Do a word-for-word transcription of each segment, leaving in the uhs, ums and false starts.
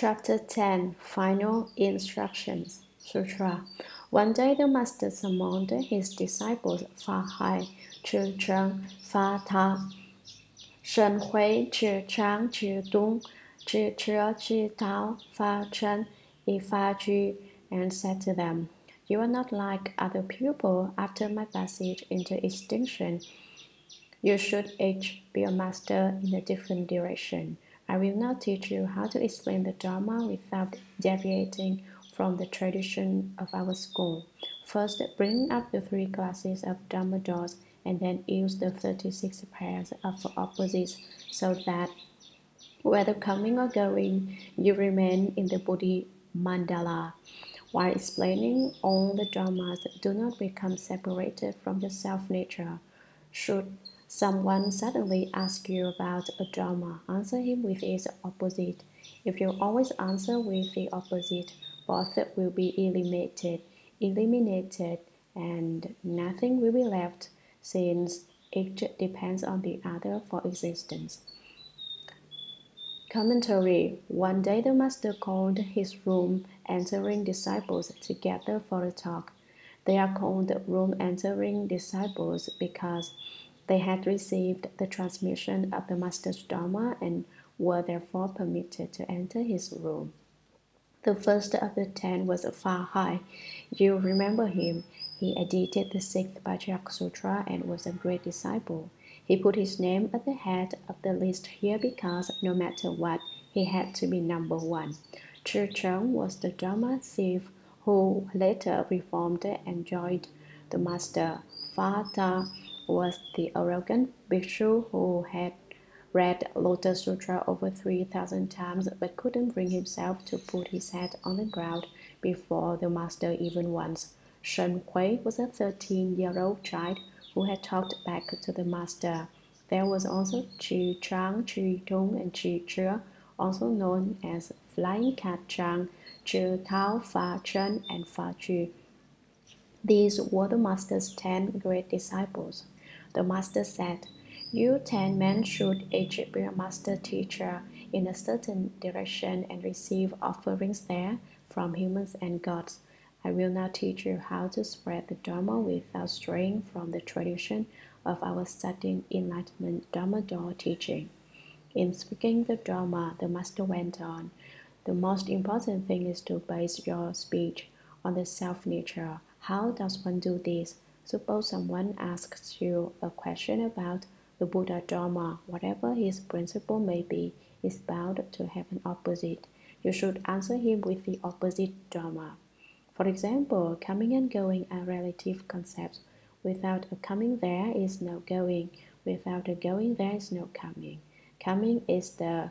Chapter ten, Final Instructions, Sutra. One day the master summoned his disciples Fahai, Chu Chang, Fata, Shenhui, Chu Chang, Chiu Dung, Chu Chu, Chu Tao, Fazhen, I Fa Ju, and said to them, "You are not like other people after my passage into extinction. You should each be a master in a different direction. I will now teach you how to explain the Dharma without deviating from the tradition of our school. First, bring up the three classes of Dharma doors and then use the thirty-six pairs of opposites so that, whether coming or going, you remain in the Bodhi mandala. While explaining all the Dharmas, do not become separated from your self-nature. Should someone suddenly ask you about a Dharma, answer him with its opposite. If you always answer with the opposite, both will be eliminated, eliminated, and nothing will be left, since each depends on the other for existence." Commentary. One day the master called his room entering disciples together for a talk. They are called room entering disciples because they had received the transmission of the master's Dharma and were therefore permitted to enter his room. The first of the ten was Fahai. You remember him. He edited the sixth Patriarch Sutra and was a great disciple. He put his name at the head of the list here because, no matter what, he had to be number one. Chu Chang was the Dharma thief who later reformed and joined the master. Fada was the arrogant bhikshu who had read Lotus Sutra over three thousand times but couldn't bring himself to put his head on the ground before the master even once. Shen Kui was a thirteen-year-old child who had talked back to the master. There was also Chu Chang, Chu Dung, and Chu Chu, also known as Flying Cat Chang, Chu Tao, Fa Chen, and Fa Chu. These were the master's ten great disciples. The master said, "You ten men should each be a master teacher in a certain direction and receive offerings there from humans and gods. I will now teach you how to spread the Dharma without straying from the tradition of our sudden enlightenment Dharma door teaching." In speaking the Dharma, the master went on, "The most important thing is to base your speech on the self-nature. How does one do this? Suppose someone asks you a question about the Buddha Dharma. Whatever his principle may be, is bound to have an opposite. You should answer him with the opposite Dharma. For example, coming and going are relative concepts. Without a coming there is no going. Without a going there is no coming. Coming is the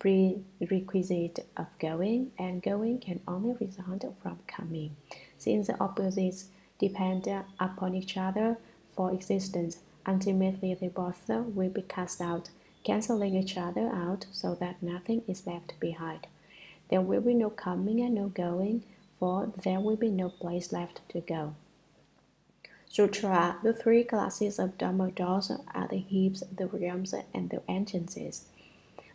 prerequisite of going, and going can only result from coming. Since the opposites depend upon each other for existence, ultimately they both will be cast out, cancelling each other out so that nothing is left behind. There will be no coming and no going, for there will be no place left to go." Sutra. The three classes of Dharma doors are the heaps, the realms, and the entrances.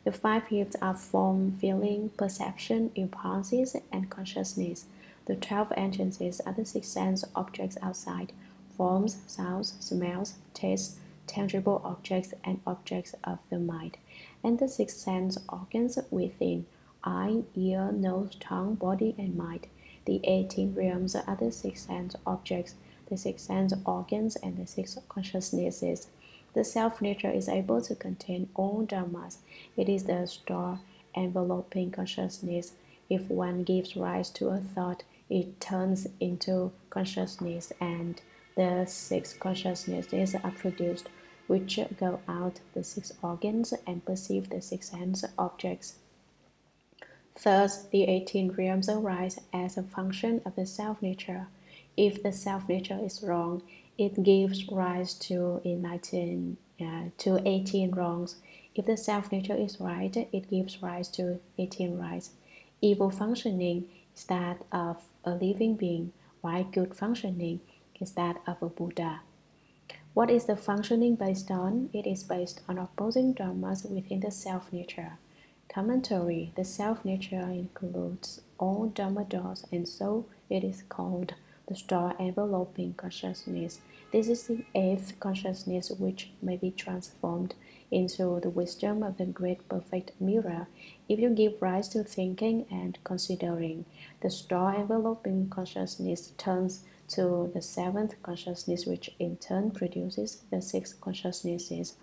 The five heaps are form, feeling, perception, impulses, and consciousness. The twelve entrances are the six sense objects outside, forms, sounds, smells, tastes, tangible objects, and objects of the mind, and the six sense organs within, eye, ear, nose, tongue, body, and mind. The eighteen realms are the six sense objects, the six sense organs, and the six consciousnesses. The self-nature is able to contain all dharmas. It is the store enveloping consciousness. If one gives rise to a thought, it turns into consciousness, and the six consciousnesses are produced, which go out the six organs and perceive the six sense objects. Thus, the eighteen realms arise as a function of the self-nature. If the self-nature is wrong, it gives rise to enlighten, uh, to eighteen wrongs. If the self-nature is right, it gives rise to eighteen rights. Evil functioning is that of a living being, while good functioning is that of a Buddha. What is the functioning based on? It is based on opposing dharmas within the self-nature. Commentary. The self-nature includes all Dharma doors, and so it is called the star-enveloping consciousness. This is the eighth consciousness, which may be transformed into the wisdom of the great perfect mirror if you give rise to thinking and considering. The star-enveloping consciousness turns to the seventh consciousness, which in turn produces the six consciousnesses,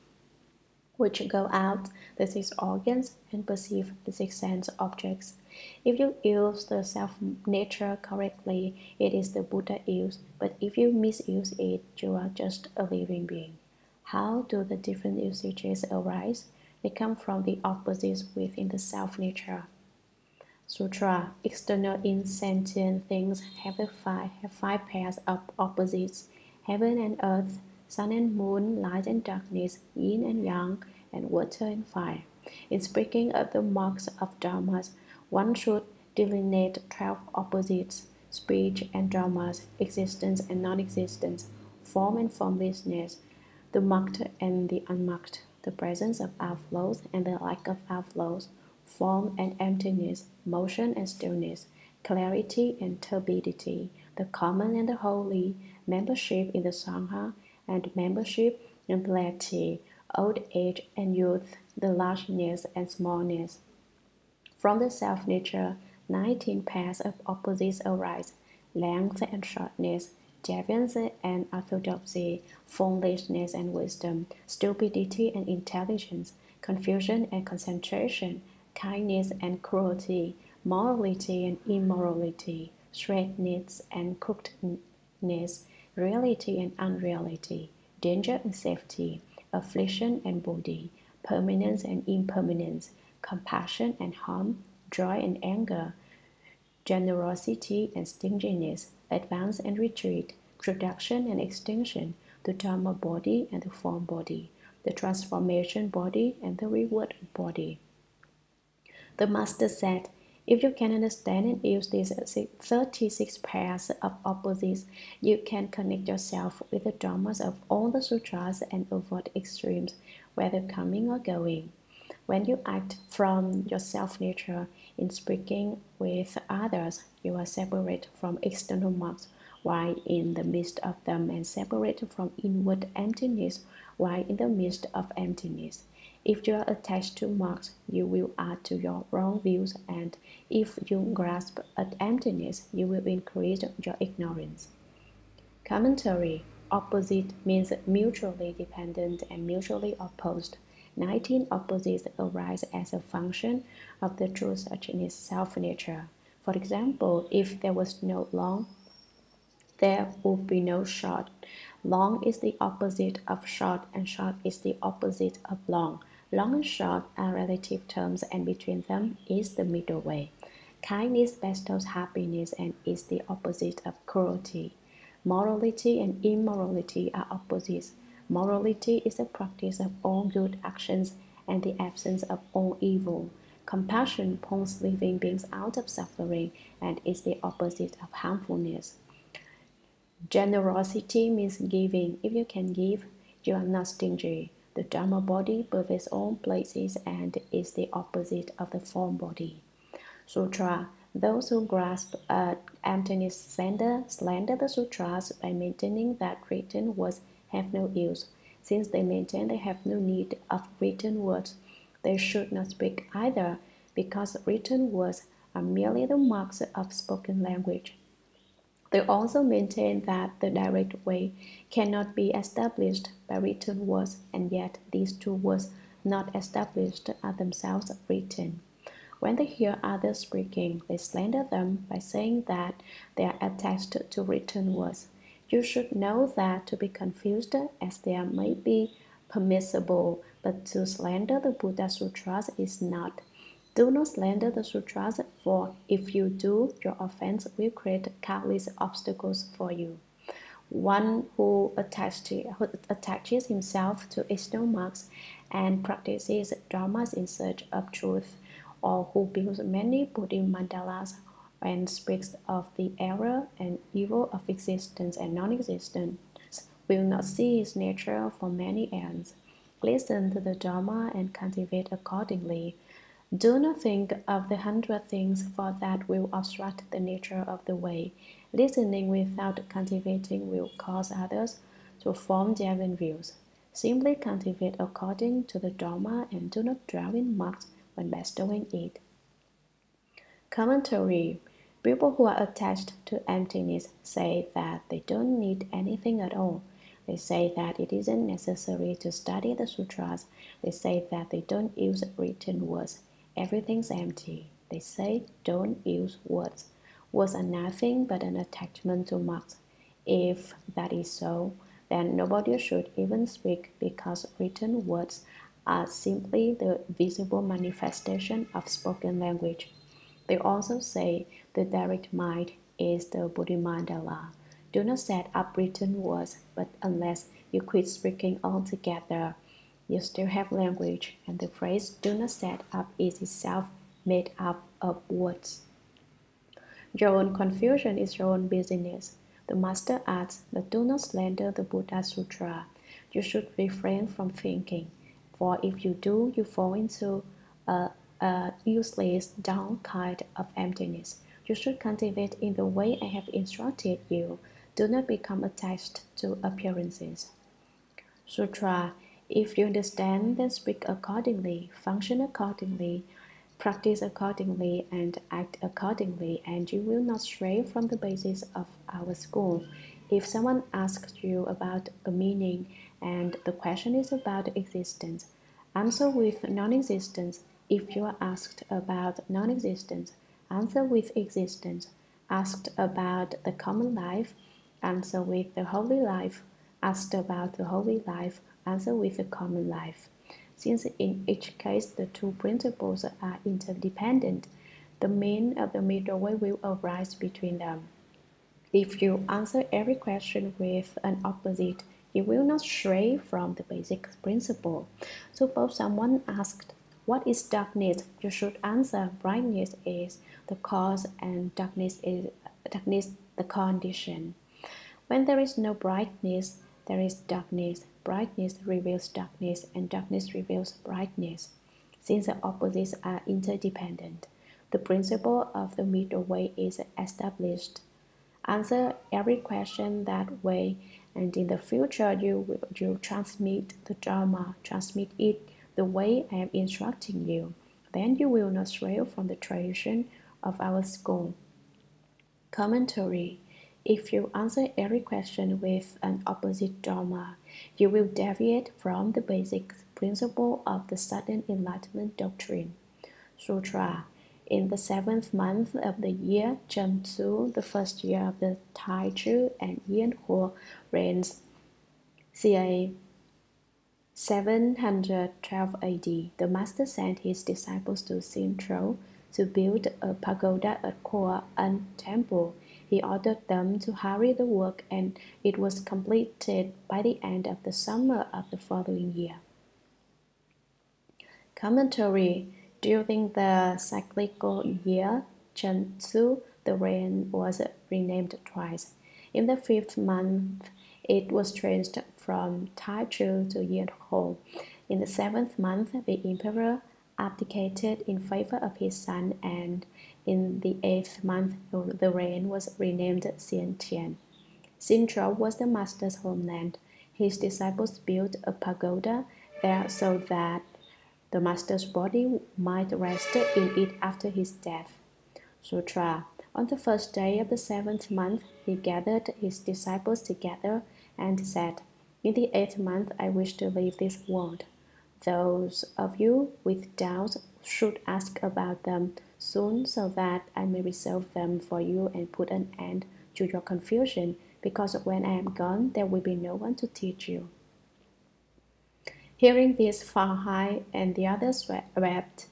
which go out the six organs and perceive the six sense objects. If you use the self-nature correctly, it is the Buddha use, but if you misuse it, you are just a living being. How do the different usages arise? They come from the opposites within the self-nature. Sutra. External insentient things have a five, have five pairs of opposites: heaven and earth, sun and moon, light and darkness, yin and yang, and water and fire. In speaking of the marks of dharmas, one should delineate twelve opposites: speech and dharmas, existence and non-existence, form and formlessness, the marked and the unmarked, the presence of outflows and the lack of outflows, form and emptiness, motion and stillness, clarity and turbidity, the common and the holy, membership in the sangha and membership and laity, old age and youth, the largeness and smallness. From the self-nature, nineteen pairs of opposites arise: length and shortness, deviance and orthodoxy, foolishness and wisdom, stupidity and intelligence, confusion and concentration, kindness and cruelty, morality and immorality, straightness and crookedness, reality and unreality, danger and safety, affliction and bodhi, permanence and impermanence, compassion and harm, joy and anger, generosity and stinginess, advance and retreat, production and extinction, the Dharma body and the form body, the transformation body and the reward body. The Master said, if you can understand and use these thirty-six pairs of opposites, you can connect yourself with the dharmas of all the sutras and avoid extremes, whether coming or going. When you act from your self-nature in speaking with others, you are separate from external marks, while in the midst of them, and separate from inward emptiness, while in the midst of emptiness. If you are attached to marks, you will add to your wrong views, and if you grasp at emptiness, you will increase your ignorance. Commentary. Opposite means mutually dependent and mutually opposed. Nineteen opposites arise as a function of the true Sachin's self-nature. For example, if there was no long, there would be no short. Long is the opposite of short, and short is the opposite of long. Long and short are relative terms, and between them is the middle way. Kindness bestows happiness and is the opposite of cruelty. Morality and immorality are opposites. Morality is the practice of all good actions and the absence of all evil. Compassion pulls living beings out of suffering and is the opposite of harmfulness. Generosity means giving. If you can give, you are not stingy. The Dharma body pervades all places and is the opposite of the form body. Sutra. Those who grasp at emptiness slander, slander the sutras by maintaining that written words have no use. Since they maintain they have no need of written words, they should not speak either, because written words are merely the marks of spoken language. They also maintain that the direct way cannot be established by written words, and yet these two words not established are themselves written. When they hear others speaking, they slander them by saying that they are attached to written words. You should know that to be confused as there may be permissible, but to slander the Buddha Sutras is not. Do not slander the sutras, for if you do, your offense will create countless obstacles for you. One who attaches himself to external marks and practices dharmas in search of truth, or who builds many Bodhi mandalas and speaks of the error and evil of existence and non-existence, will not see his nature for many ends. Listen to the Dharma and cultivate accordingly. Do not think of the hundred things, for that will obstruct the nature of the way. Listening without cultivating will cause others to form their own views. Simply cultivate according to the Dharma and do not dwell in marks when bestowing it. Commentary. People who are attached to emptiness say that they don't need anything at all. They say that it isn't necessary to study the sutras. They say that they don't use written words. Everything's empty. They say don't use words. Words are nothing but an attachment to marks. If that is so, then nobody should even speak, because written words are simply the visible manifestation of spoken language. They also say the direct mind is the Buddhimandala. Do not set up written words, but unless you quit speaking altogether, you still have language, and the phrase do not set up is itself made up of words. Your own confusion is your own business. The master adds, but do not slander the Buddha Sutra. You should refrain from thinking, for if you do, you fall into a, a useless, dull kind of emptiness. You should cultivate in the way I have instructed you. Do not become attached to appearances. Sutra. If you understand, then speak accordingly, function accordingly, practice accordingly, and act accordingly, and you will not stray from the basis of our school. If someone asks you about a meaning, and the question is about existence, answer with non-existence. If you are asked about non-existence, answer with existence. Asked about the common life, answer with the holy life. Asked about the holy life, answer with the common life. Since in each case the two principles are interdependent, the mean of the middle way will arise between them. If you answer every question with an opposite, you will not stray from the basic principle. Suppose someone asked, what is darkness? You should answer, brightness is the cause and darkness is darkness the condition. When there is no brightness, there is darkness. Brightness reveals darkness, and darkness reveals brightness. Since the opposites are interdependent, the principle of the middle way is established. Answer every question that way, and in the future you will you transmit the Dharma, transmit it the way I am instructing you. Then you will not stray from the tradition of our school. Commentary. If you answer every question with an opposite Dharma, you will deviate from the basic principle of the Sudden Enlightenment Doctrine. Sutra. In the seventh month of the year Chen Tzu, the first year of the Tai Chu and Yin Ho reigns, ca. seven hundred twelve A D, the master sent his disciples to Xintro to build a pagoda at Kuo An Temple. He ordered them to hurry the work, and it was completed by the end of the summer of the following year. Commentary. During the cyclical year Chen Tzu, the rain was renamed twice. In the fifth month, it was changed from Tai Chu to Yin Ho. In the seventh month, the emperor abdicated in favor of his son, and in the eighth month, the reign was renamed Xian Tian. Xintro was the master's homeland. His disciples built a pagoda there so that the master's body might rest in it after his death. Sutra. On the first day of the seventh month, he gathered his disciples together and said, in the eighth month I wish to leave this world. Those of you with doubts should ask about them soon, so that I may resolve them for you and put an end to your confusion, because when I am gone, there will be no one to teach you. Hearing this, Fahai and the others wept.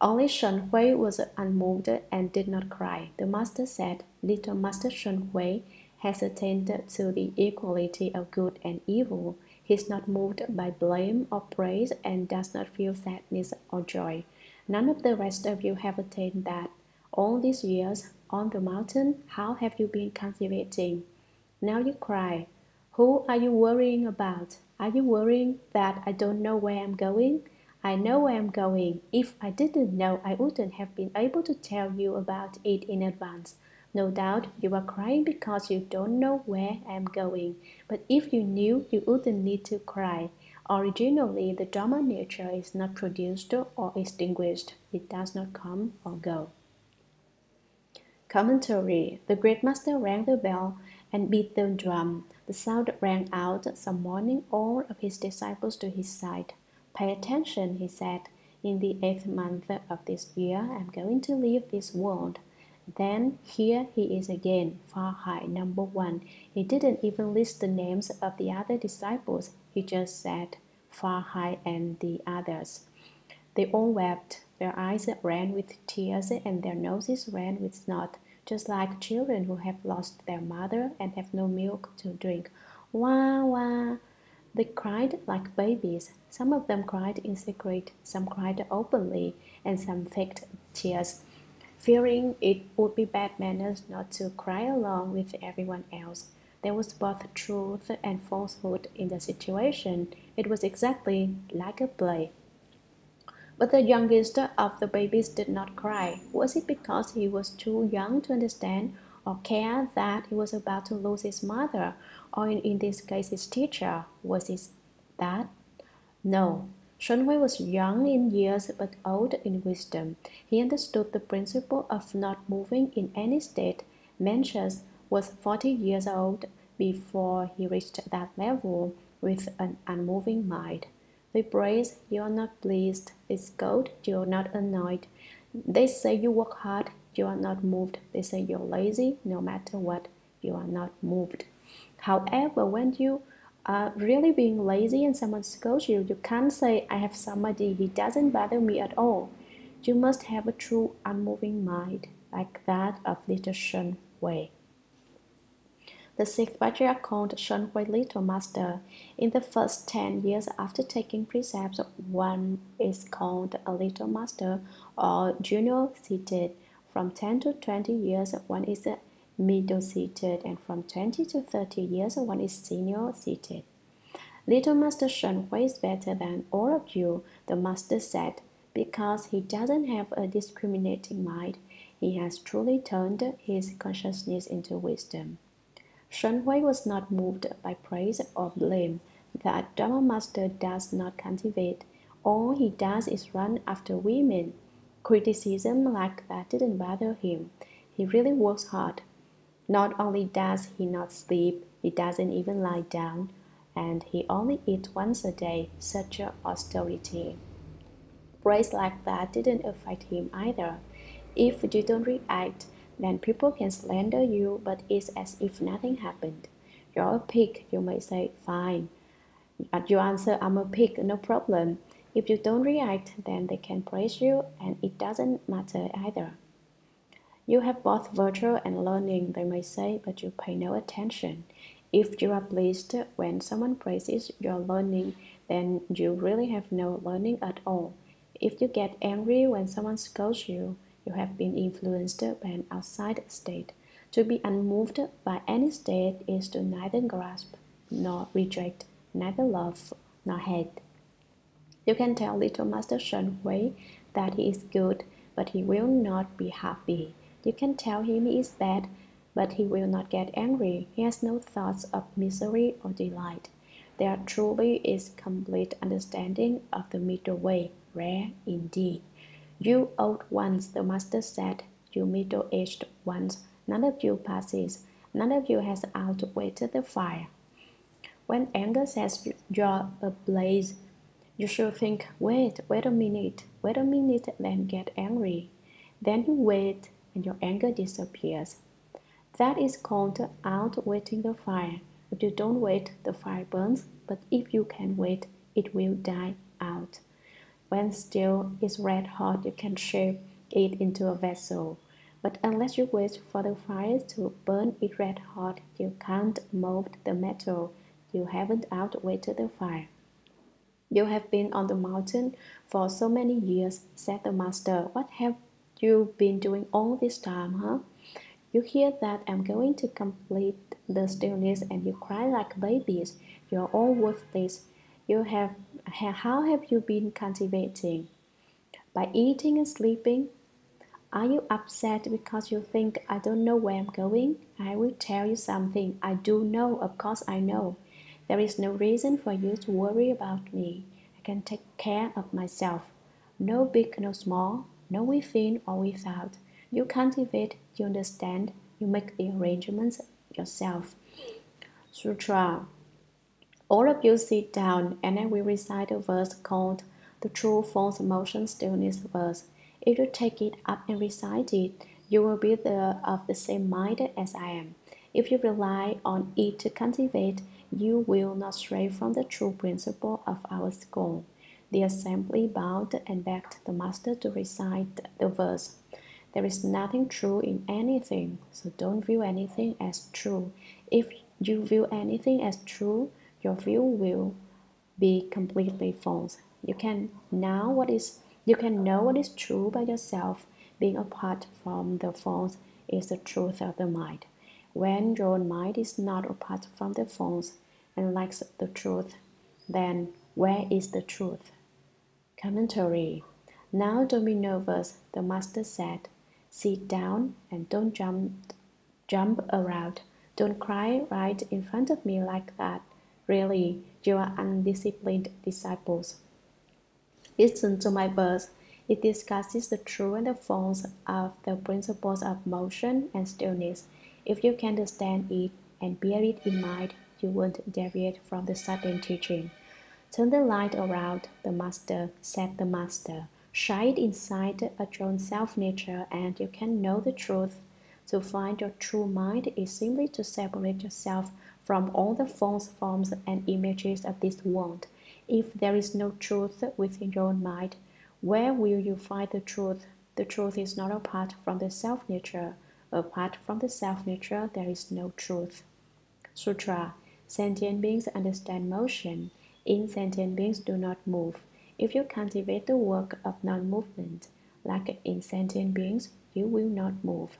Only Shenhui was unmoved and did not cry. The master said, little master Shenhui has attained to the equality of good and evil. He is not moved by blame or praise and does not feel sadness or joy. None of the rest of you have attained that. All these years on the mountain, how have you been cultivating? Now you cry. Who are you worrying about? Are you worrying that I don't know where I'm going? I know where I'm going. If I didn't know, I wouldn't have been able to tell you about it in advance. No doubt you are crying because you don't know where I'm going, but if you knew, you wouldn't need to cry. Originally, the Dharma nature is not produced or extinguished. It does not come or go. Commentary. The Great Master rang the bell and beat the drum. The sound rang out, summoning all of his disciples to his side. Pay attention, he said. In the eighth month of this year, I am going to leave this world. Then here he is again, Fahai, number one. He didn't even list the names of the other disciples. He just said, Fahai and the others. They all wept. Their eyes ran with tears and their noses ran with snot, just like children who have lost their mother and have no milk to drink. Wah, wah! They cried like babies. Some of them cried in secret, some cried openly, and some faked tears, fearing it would be bad manners not to cry along with everyone else. There was both truth and falsehood in the situation. It was exactly like a play. But the youngest of the babies did not cry. Was it because he was too young to understand or care that he was about to lose his mother, or in, in this case his teacher? Was it that? No. Shenhui was young in years but old in wisdom. He understood the principle of not moving in any state. Mencius was forty years old before he reached that level with an unmoving mind. They praise, you are not pleased. They scold, you are not annoyed. They say you work hard, you are not moved. They say you are lazy, no matter what, you are not moved. However, when you are really being lazy and someone scolds you, you can't say, I have somebody, he doesn't bother me at all. You must have a true unmoving mind, like that of little Shen Wei. The sixth Vajra called Shenhui Little Master. In the first ten years after taking precepts, one is called a Little Master or Junior Seated. From ten to twenty years, one is Middle Seated, and from twenty to thirty years, one is Senior Seated. Little Master Shenhui is better than all of you, the Master said, because he doesn't have a discriminating mind. He has truly turned his consciousness into wisdom. Shenhui was not moved by praise or blame. That Dharma Master does not cultivate. All he does is run after women. Criticism like that didn't bother him. He really works hard. Not only does he not sleep, he doesn't even lie down, and he only eats once a day, such austerity. Praise like that didn't affect him either. If you don't react, then people can slander you, but it's as if nothing happened. You're a pig, you may say, fine. But you answer, I'm a pig, no problem. If you don't react, then they can praise you, and it doesn't matter either. You have both virtue and learning, they may say, but you pay no attention. If you are pleased when someone praises your learning, then you really have no learning at all. If you get angry when someone scolds you, you have been influenced by an outside state. To be unmoved by any state is to neither grasp nor reject, neither love nor hate. You can tell Little Master Shenhui that he is good, but he will not be happy. You can tell him he is bad, but he will not get angry. He has no thoughts of misery or delight. There truly is complete understanding of the middle way, rare indeed. You old ones, the Master said, you middle-aged ones, none of you passes, none of you has outwitted the fire. When anger says you're ablaze, you should think, wait, wait a minute, wait a minute, then get angry. Then you wait, and your anger disappears. That is called outwitting the fire. If you don't wait, the fire burns, but if you can wait, it will die out. When steel is red hot, you can shape it into a vessel. But unless you wait for the fire to burn it red hot, you can't mold the metal. You haven't outwitted the fire. You have been on the mountain for so many years, said the Master. What have you been doing all this time, huh? You hear that I'm going to complete the stillness and you cry like babies. You're all worthless. you have, how have you been cultivating? By eating and sleeping? Are you upset because you think, I don't know where I'm going? I will tell you something. I do know, of course I know. There is no reason for you to worry about me. I can take care of myself. No big, no small, no within or without. You cultivate, you understand, you make the arrangements yourself. Sutra. All of you sit down and I will recite a verse called the True False Motion Stillness Verse. If you take it up and recite it, you will be the, of the same mind as I am. If you rely on it to cultivate, you will not stray from the true principle of our school. The assembly bowed and begged the master to recite the verse. There is nothing true in anything, so don't view anything as true. If you view anything as true, your view will be completely false. You can now what is you can know what is true by yourself. Being apart from the false is the truth of the mind. When your mind is not apart from the false and lacks the truth, then where is the truth? Commentary. Now don't be nervous, the master said. Sit down and don't jump, jump around. Don't cry right in front of me like that. Really, you are undisciplined disciples. Listen to my verse. It discusses the true and the false of the principles of motion and stillness. If you can understand it and bear it in mind, you won't deviate from the sudden teaching. Turn the light around, the master, said the master. Shine inside at your own self-nature and you can know the truth. To find your true mind is simply to separate yourself from all the false forms and images of this world. If there is no truth within your own mind, where will you find the truth? The truth is not apart from the self-nature. Apart from the self-nature, there is no truth. Sutra. Sentient beings understand motion. Insentient beings do not move. If you cultivate the work of non-movement, like insentient beings, you will not move.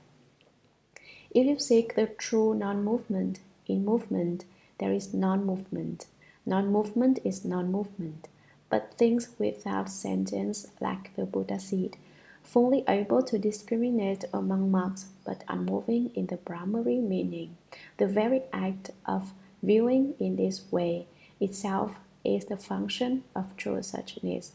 If you seek the true non-movement, in movement, there is non-movement. Non-movement is non-movement. But things without sentience, like the Buddha seed, fully able to discriminate among marks, but unmoving in the primary meaning. The very act of viewing in this way itself is the function of true suchness.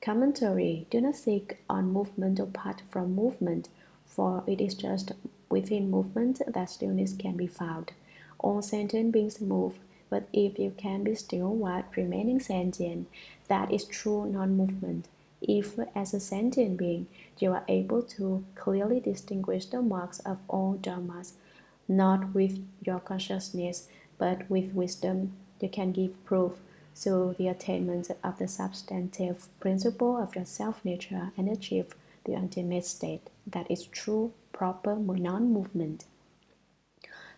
Commentary. Do not seek on movement apart from movement, for it is just within movement that stillness can be found. All sentient beings move, but if you can be still while remaining sentient, that is true non-movement. If, as a sentient being, you are able to clearly distinguish the marks of all dharmas, not with your consciousness, but with wisdom, you can give proof to the attainment of the substantive principle of your self-nature and achieve the ultimate state. That is true, proper non-movement.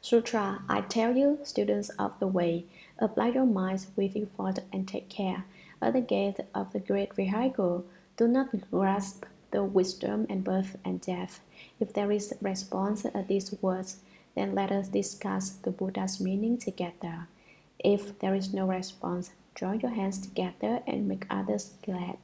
Sutra. I tell you, students of the way, apply your minds with effort and take care. At the gate of the great vehicle, do not grasp the wisdom and birth and death. If there is response at these words, then let us discuss the Buddha's meaning together. If there is no response, join your hands together and make others glad.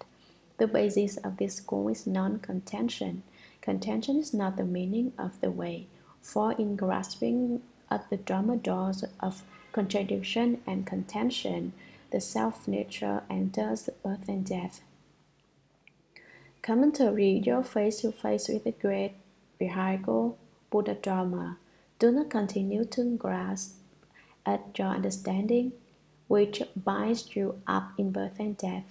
The basis of this school is non-contention. Contention is not the meaning of the way, for in grasping at the Dharma doors of contradiction and contention, the self-nature enters birth and death. Commentary. You're face to face with the great vehicle, Buddha Dharma. Do not continue to grasp at your understanding, which binds you up in birth and death,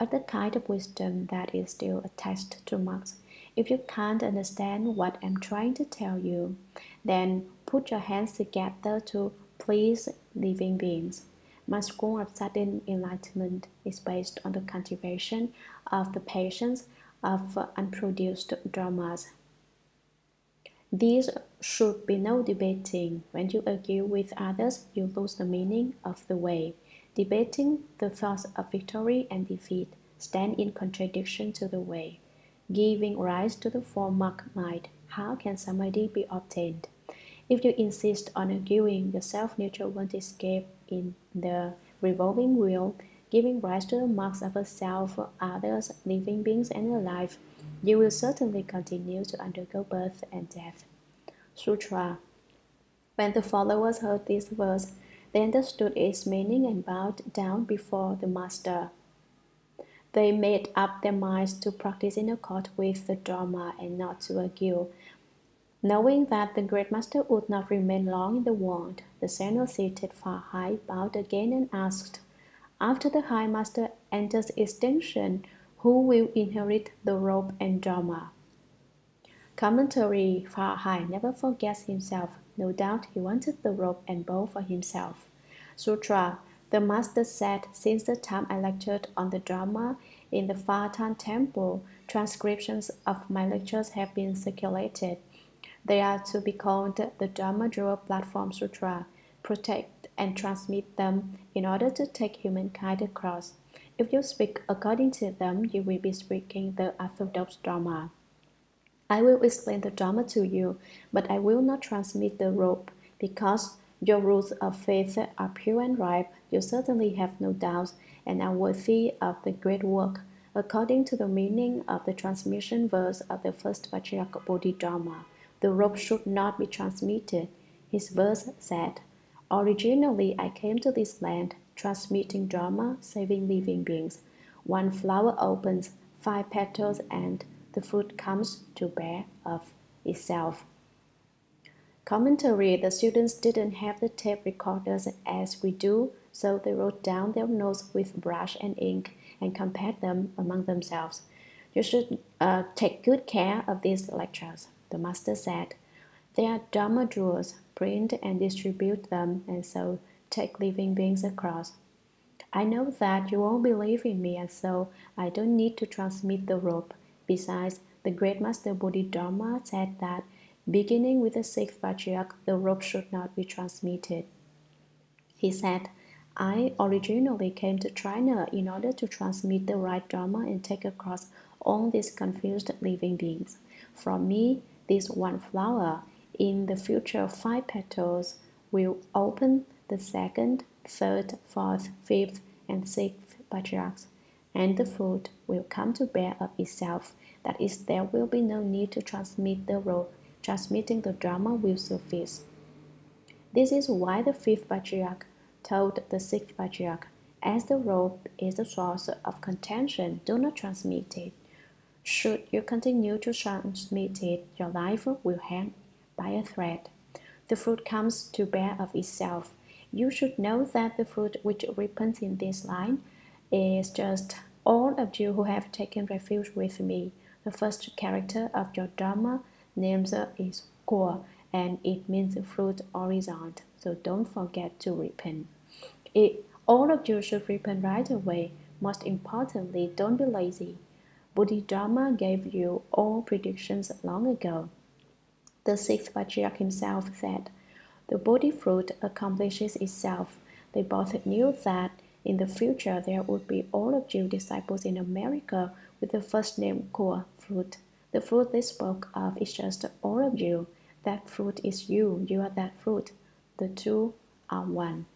at the kind of wisdom that is still attached to marks. If you can't understand what I'm trying to tell you, then put your hands together to please living beings. My school of sudden enlightenment is based on the cultivation of the patience of unproduced dharmas. These should be no debating. When you argue with others, you lose the meaning of the way. Debating the thoughts of victory and defeat stand in contradiction to the way. Giving rise to the four-mark mind, how can samadhi be obtained? If you insist on arguing, the self-nature won't escape in the revolving wheel, giving rise to the marks of yourself, others, living beings, and alive, you will certainly continue to undergo birth and death. Sutra. When the followers heard this verse, they understood its meaning and bowed down before the master. They made up their minds to practice in accord with the Dharma and not to argue. Knowing that the great master would not remain long in the world, the senior-seated Fahai bowed again and asked, "After the high master enters extinction, who will inherit the robe and Dharma?" Commentary. Fahai never forgets himself. No doubt he wanted the robe and bowl for himself. Sutra. The master said, "Since the time I lectured on the Dharma in the Fatan Temple, transcriptions of my lectures have been circulated. They are to be called the Dharma Jewel Platform Sutra. Protect and transmit them in order to take humankind across. If you speak according to them, you will be speaking the orthodox Dharma. I will explain the Dharma to you, but I will not transmit the robe, because your rules of faith are pure and ripe. You certainly have no doubts and are worthy of the great work, according to the meaning of the transmission verse of the first Vajra Bodhidharma. The robe should not be transmitted." His verse said, "Originally I came to this land, transmitting Dharma, saving living beings. One flower opens, five petals, and the fruit comes to bear of itself." Commentary. The students didn't have the tape recorders as we do, so they wrote down their notes with brush and ink and compared them among themselves. "You should uh, take good care of these lectures," the master said. "They are Dharma jewels. Print and distribute them, and so take living beings across. I know that you all believe in me, and so I don't need to transmit the rope. Besides, the great master Bodhidharma said that beginning with the sixth Patriarch, the robe should not be transmitted. He said, "I originally came to China in order to transmit the right Dharma and take across all these confused living beings. From me, this one flower, in the future five petals, will open the second, third, fourth, fifth, and sixth Patriarchs, and the fruit will come to bear of itself. That is, there will be no need to transmit the robe. Transmitting the Dharma will suffice." This is why the fifth Patriarch told the sixth Patriarch, "As the robe is the source of contention, do not transmit it. Should you continue to transmit it, your life will hang by a thread. The fruit comes to bear of itself. You should know that the fruit which ripens in this line is just all of you who have taken refuge with me. The first character of your Dharma name is Kuo, and it means fruit horizontal, so don't forget to repent. It, all of you should repent right away. Most importantly, don't be lazy. Bodhidharma gave you all predictions long ago." The sixth Patriarch himself said, "The Bodhi fruit accomplishes itself. They both knew that in the future there would be all of you disciples in America with the first name Kuo fruit. The fruit they spoke of is just all of you. That fruit is you. You are that fruit. The two are one."